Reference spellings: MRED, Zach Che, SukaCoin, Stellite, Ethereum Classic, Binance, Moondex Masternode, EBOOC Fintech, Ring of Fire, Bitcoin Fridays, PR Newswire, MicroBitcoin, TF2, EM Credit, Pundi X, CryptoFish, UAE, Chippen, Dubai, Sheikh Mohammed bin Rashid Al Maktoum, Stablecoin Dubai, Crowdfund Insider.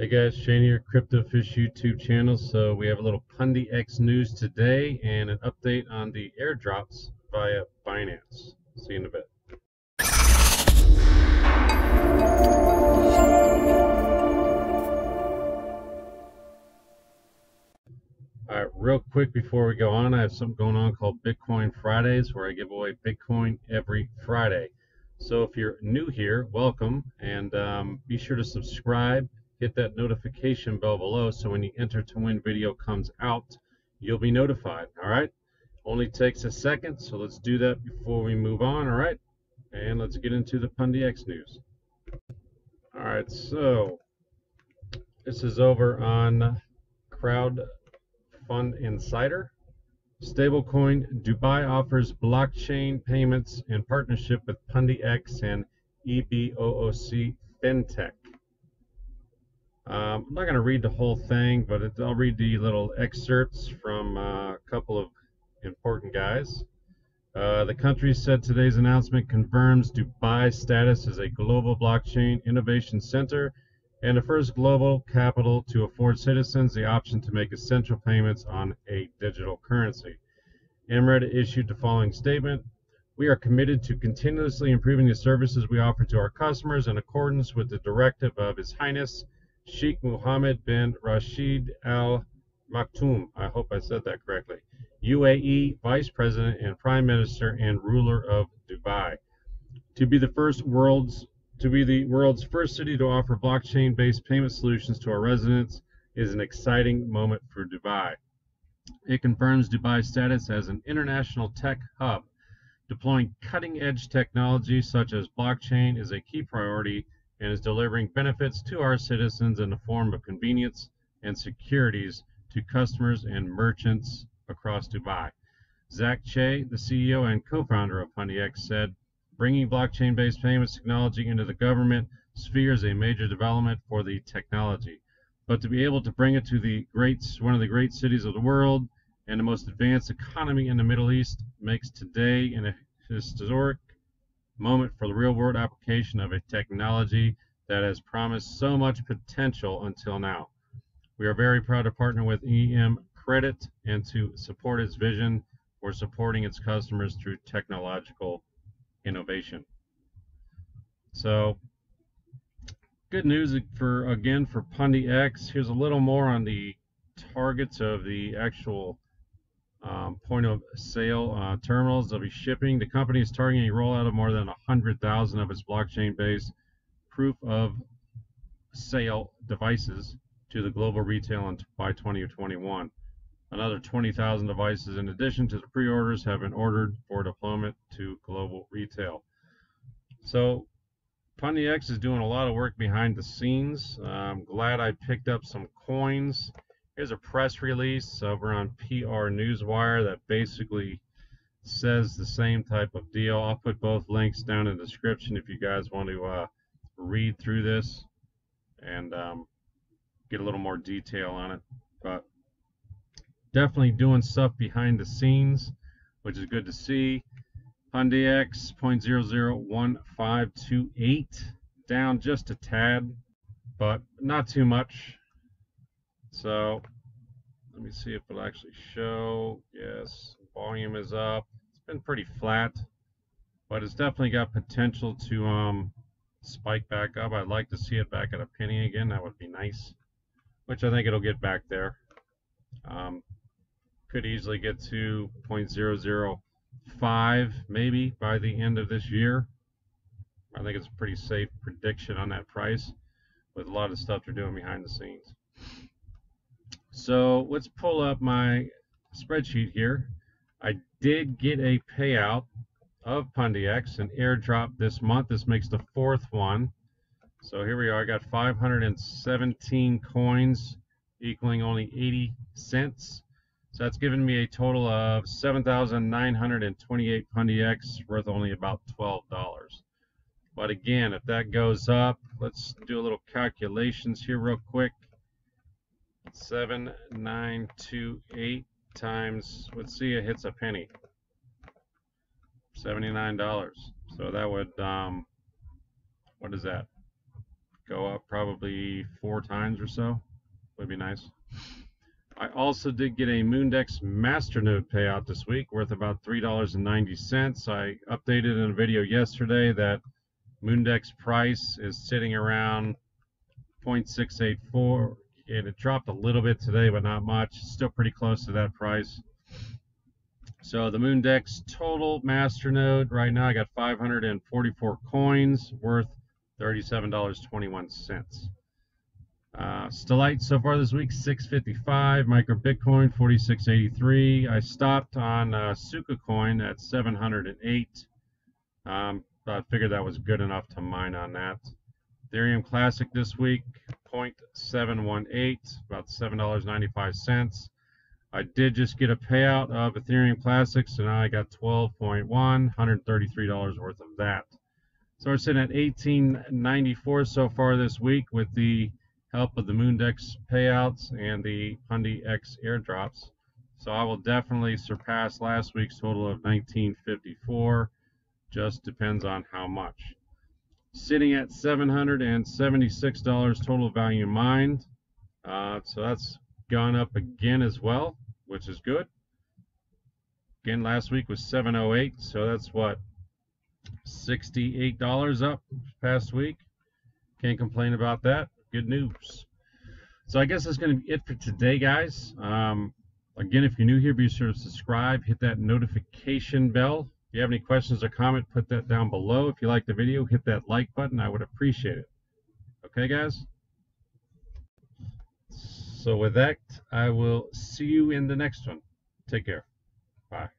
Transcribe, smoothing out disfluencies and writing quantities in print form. Hey guys, Shane here, CryptoFish YouTube channel. So we have a little Pundi X news today and an update on the airdrops via Binance. See you in a bit. All right, real quick before we go on, I have something going on called Bitcoin Fridays where I give away Bitcoin every Friday. So if you're new here, welcome, and be sure to subscribe. Hit that notification bell below so when the Enter to Win video comes out, you'll be notified, all right? Only takes a second, so let's do that before we move on, all right? And let's get into the Pundi X news. All right, so this is over on Crowdfund Insider. Stablecoin Dubai offers blockchain payments in partnership with Pundi X and EBOOC Fintech. I'm not going to read the whole thing, but I'll read the little excerpts from a couple of important guys. The country said today's announcement confirms Dubai's status as a global blockchain innovation center and the first global capital to afford citizens the option to make essential payments on a digital currency. MRED issued the following statement. We are committed to continuously improving the services we offer to our customers in accordance with the directive of His Highness Sheikh Mohammed bin Rashid Al Maktoum, I hope I said that correctly, UAE Vice President and Prime Minister and ruler of Dubai, to be the world's first city to offer blockchain-based payment solutions to our residents is an exciting moment for Dubai. It confirms Dubai's status as an international tech hub. Deploying cutting-edge technology such as blockchain is a key priority and is delivering benefits to our citizens in the form of convenience and securities to customers and merchants across Dubai. Zach Che, the CEO and co-founder of Pundi X, said, bringing blockchain-based payments technology into the government sphere is a major development for the technology. But to be able to bring it to one of the great cities of the world and the most advanced economy in the Middle East makes today an historic moment for the real-world application of a technology that has promised so much potential until now. We are very proud to partner with EM Credit and to support its vision for supporting its customers through technological innovation. So, good news again for Pundi X. Here's a little more on the targets of the actual point of sale terminals they'll be shipping. The company is targeting a rollout of more than 100,000 of its blockchain-based proof of sale devices to the global retail by 2021. Another 20,000 devices in addition to the pre-orders have been ordered for deployment to global retail. So Pundi X is doing a lot of work behind the scenes. I'm glad I picked up some coins. Here's a press release over on PR Newswire that basically says the same type of deal. I'll put both links down in the description if you guys want to read through this and get a little more detail on it. But definitely doing stuff behind the scenes, which is good to see. Pundi X 0.001528, down just a tad, but not too much. So let me see if it'll actually show. Yes, volume is up. It's been pretty flat, but it's definitely got potential to spike back up. I'd like to see it back at a penny again. That would be nice, which I think it'll get back there. Could easily get to 0.005 maybe by the end of this year. I think it's a pretty safe prediction on that price with a lot of stuff they're doing behind the scenes. So let's pull up my spreadsheet here. I did get a payout of Pundi X, an airdrop this month. This makes the fourth one. So here we are. I got 517 coins equaling only 80 cents. So that's given me a total of 7,928 Pundi X worth only about $12. But again, if that goes up, let's do a little calculations here real quick. 7,928 times, let's see, it hits a penny, $79. So that would, what is that? go up probably 4 times or so. Would be nice. I also did get a Moondex Masternode payout this week worth about $3.90. I updated in a video yesterday that Moondex price is sitting around 0.684, and it dropped a little bit today, but not much. Still pretty close to that price. So the Moondex total Masternode right now, I got 544 coins worth $37.21. Stellite so far this week, 655. MicroBitcoin, 4683. I stopped on SukaCoin at 708. But I figured that was good enough to mine on that. Ethereum Classic this week, 0.718, about $7.95. I did just get a payout of Ethereum Classic, so now I got 12.1, $133 worth of that. So we're sitting at 18.94 so far this week with the help of the Moondex payouts and the Pundi X airdrops. So I will definitely surpass last week's total of 1954. Just depends on how much. Sitting at $776 total value mined. So that's gone up again as well, which is good. Again, last week was 708, so that's what, $68 up past week. Can't complain about that. Good news. So I guess that's going to be it for today, guys. Again, if you're new here, be sure to subscribe, hit that notification bell. If you have any questions or comment, put that down below. If you like the video, hit that like button. I would appreciate it. Okay, guys? So with that, I will see you in the next one. Take care. Bye.